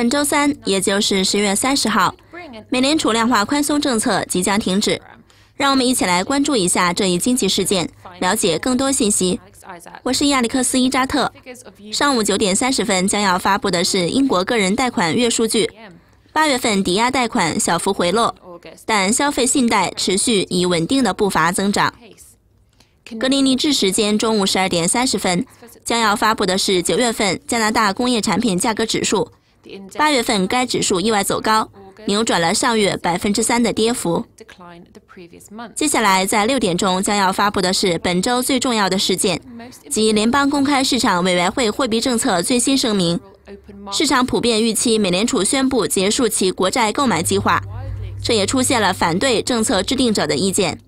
本周三，也就是10月30号，美联储量化宽松政策即将停止。让我们一起来关注一下这一经济事件，了解更多信息。我是亚历克斯·伊扎特。上午9:30将要发布的是英国个人贷款月数据。8月份抵押贷款小幅回落，但消费信贷持续以稳定的步伐增长。格林尼治时间中午12:30将要发布的是9月份加拿大工业产品价格指数。8月份该指数意外走高，扭转了上月3%的跌幅。接下来在6点将要发布的是本周最重要的事件，即联邦公开市场委员会货币政策最新声明。市场普遍预期美联储宣布结束其国债购买计划，这也出现了反对政策制定者的意见。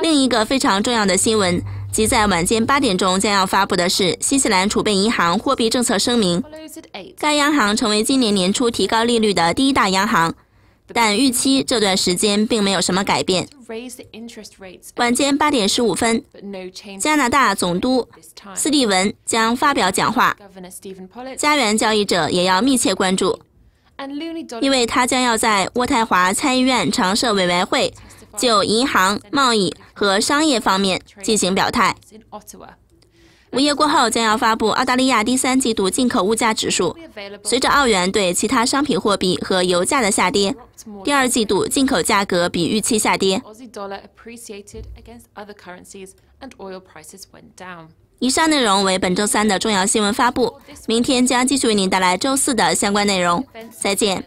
另一个非常重要的新闻，即在晚间8点将要发布的是新西兰储备银行货币政策声明。该央行成为今年年初提高利率的第一大央行，但预期这段时间并没有什么改变。晚间8:15，加拿大总督斯蒂文将发表讲话，加元交易者也要密切关注，因为他将要在渥太华参议院常设委员会就银行、贸易和商业方面进行表态。午夜过后将要发布澳大利亚第3季度进口物价指数。随着澳元对其他商品货币和油价的下跌，第2季度进口价格比预期下跌。以上内容为本周三的重要新闻发布，明天将继续为您带来周四的相关内容。再见。